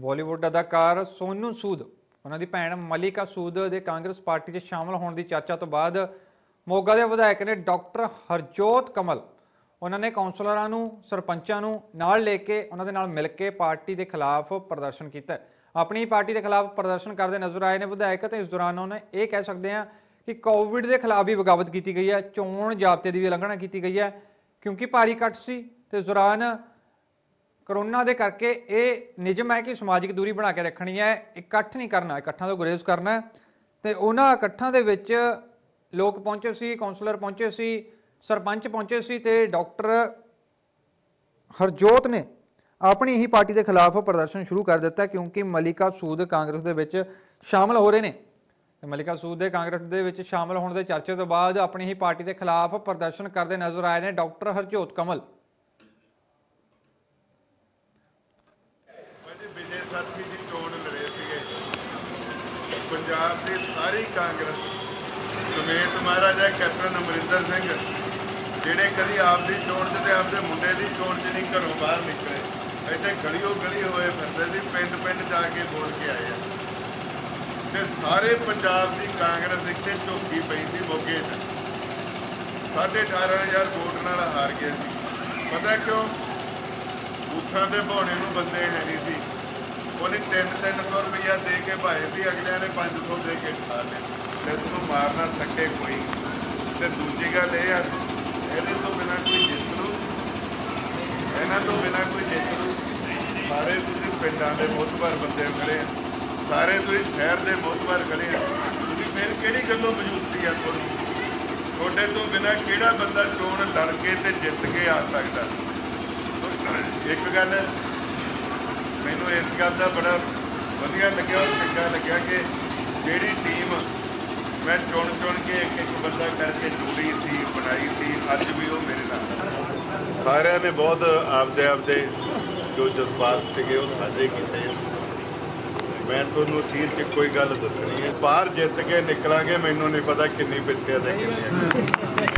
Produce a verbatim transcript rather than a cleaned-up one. बॉलीवुड अदाकार सोनू सूद उन्हों की भैन मालिका सूद के कांग्रेस पार्टी में शामिल होने की चर्चा तो बाद मोगा के विधायक ने डॉक्टर हरजोत कमल उन्होंने कौंसलरां नूं सरपंचां नूं नाल लेके उन्होंने नाल मिल के पार्टी के खिलाफ प्रदर्शन किया। अपनी पार्टी के खिलाफ प्रदर्शन करते नजर आए ने विधायक। तो इस दौरान उन्होंने ये कह सकते हैं कि कोविड के खिलाफ भी बगावत की गई है, चोण जाब्ते की भी उलंघना की गई है क्योंकि भारी कट सी। तो इस दौरान कोरोना के करके ये निजम है कि समाजिक दूरी बना के रखनी है, इकट्ठ नहीं करना, इकट्ठा तो गुरेज करना। तो उन्होंने इकट्ठा के विच लोग पहुंचे सी, कौंसलर पहुंचे सी, सरपंच पहुंचे सी। तो डॉक्टर हरजोत ने अपनी ही पार्टी के खिलाफ प्रदर्शन शुरू कर दिता क्योंकि मालिका सूद कांग्रेस के विच शामिल हो रहे हैं। तो मालिका सूद के कांग्रेस के विच शामिल होने के चर्चे तो बाद अपनी ही पार्टी के खिलाफ प्रदर्शन करते नजर आए हैं डॉक्टर हरजोत कमल। पंजाब की सारी कांग्रेस समेत महाराजा कैप्टन अमरिंदर सिंह जिहड़े कभी आपकी चोण से आपके मुंडे की चोण से नहीं घरों बाहर निकले, इतने गलियों गली होए फिरदे सी, पिंड पिंड जाके बोल के आए हैं। तो सारे पंजाब की कांग्रेस इतने झोंकी पई सी मोगे च, साढ़े अठारह हज़ार वोट नाल हार गए सी। पता क्यों? बूथां ते भाणे नूं बंदे है नहीं सी। उन्हें तीन तीन सौ रुपया दे के भाए भी, अगलिया ने पाँच सौ दे के ठा ले। इसको मार ना सके कोई। तो दूजी गल ये है, इहदे तो बिना कोई जितरू, इन्हां तो बिना कोई जितरू। सारे तुसीं पिंडां दे मोतबर बंदे खड़े हैं, सारे तुसीं शहर के मोतबर खड़े हैं। तुसीं फिर किहड़ी गल्लों मजूसी है तुहानूं? तुहाडे तो बिना किहड़ा बंदा चोण लड़ के ते जित के आ सकदा? एक गल मैनू इस गल का बड़ा वधिया लग्या और चंगा लग्या कि जिहड़ी टीम मैं चुन चुन के एक एक बंदा करके जोड़ी थी, बनाई थी, अज भी वो मेरे नाल। सारे ने बहुत आपदे आपदे जो जज्बात थे वो साझे किए। मैं तुहानूं ठीक से कोई गल दसनी है, बाहर जित के निकलांगे, मैनू नहीं पता कितनी पिछे है।